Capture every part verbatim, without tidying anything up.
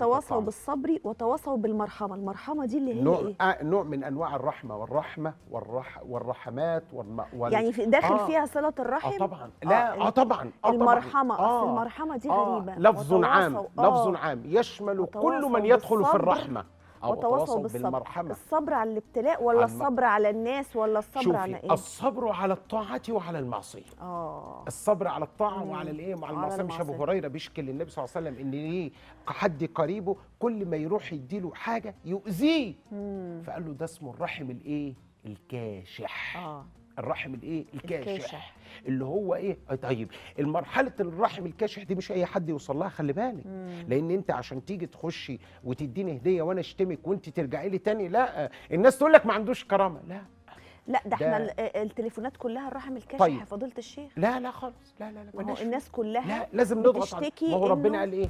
تواصوا بالصبر وتواصوا بالمرحمه، المرحمه دي اللي هي نوع إيه؟ نوع من انواع الرحمه والرحمه والرح والرحمات والم... وال... يعني في داخل آه فيها صله الرحم. آه طبعا لا اه, آه طبعا آه المرحمه آه اصل المرحمه دي آه غريبه. لفظ عام آه لفظ عام يشمل كل من يدخل في الرحمه او تواصوا بالمرحمه. الصبر على الابتلاء ولا عن... الصبر على الناس ولا الصبر شوفي. على ايه؟ الصبر على الطاعه وعلى المعصيه. اه الصبر على الطاعه مم. وعلى الايه وعلى المعصيه. مش ابو هريره بيشكي للنبي صلى الله عليه وسلم ان ليه حد قريبه كل ما يروح يديله حاجه يؤذيه، فقال له ده اسمه الرحم الايه؟ الكاشح. اه الرحم الايه؟ الكاشح. الكاشح اللي هو ايه؟ طيب المرحله الرحم الكاشح دي مش اي حد يوصل لها، خلي بالك، مم. لان انت عشان تيجي تخشي وتديني هديه وانا اشتمك وانت ترجعي لي تاني، لا الناس تقول لك ما عندوش كرامه، لا لا ده, ده احنا التليفونات كلها الرحم الكاشح. طيب. يا فضيله الشيخ لا لا خالص، لا لا لا ما هو الناس كلها لا لازم نضغط على ما هو ربنا قال ايه؟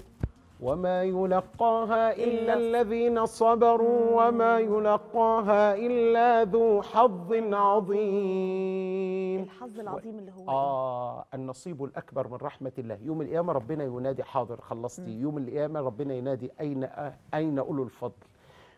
وما يلقاها إلا الذين صبروا وما يلقاها إلا ذو حظ عظيم. الحظ العظيم اللي هو آه النصيب الأكبر من رحمة الله. يوم القيامة ربنا ينادي حاضر خلصتي. يوم القيامة ربنا ينادي أين أين أولو الفضل،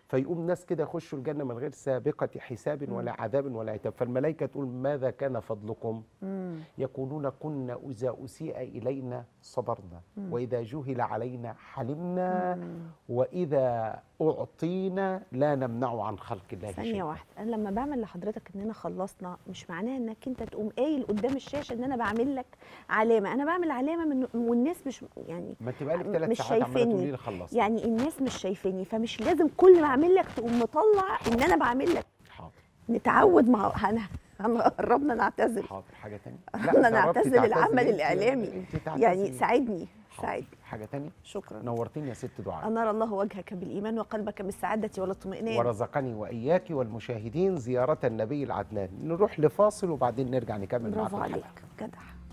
فيقوم ناس كده يخشوا الجنة من غير سابقة حساب ولا عذاب ولا عتاب، فالملائكة تقول ماذا كان فضلكم؟ مم. يقولون كنا إذا أسيء إلينا صبرنا، مم. وإذا جهل علينا حلمنا، مم. وإذا أعطينا لا نمنع عن خلق الله شيئا. ثانية واحدة، أنا لما بعمل لحضرتك إننا خلصنا مش معناها إنك أنت تقوم قايل قدام الشاشة إن أنا بعمل لك علامة، أنا بعمل علامة من والناس مش يعني ما تبقى لك ثلاث ساعات عمالة تقولي لي خلصت، يعني الناس مش شايفاني، فمش لازم كل ما أعمل لك تقوم مطلع إن أنا بعمل لك. حاضر. نتعود مع أنا قربنا نعتزل. حاضر. حاجة تانية؟ قربنا نعتزل العمل الإعلامي، يعني ساعدني. سعيد. حاجة تانية؟ شكرا. نورتني يا ست دعاء. أنار الله وجهك بالإيمان وقلبك بالسعادة والاطمئنان، ورزقني وإياك والمشاهدين زيارة النبي العدنان. نروح لفاصل وبعدين نرجع نكمل معاكم. برافو عليك، جدع.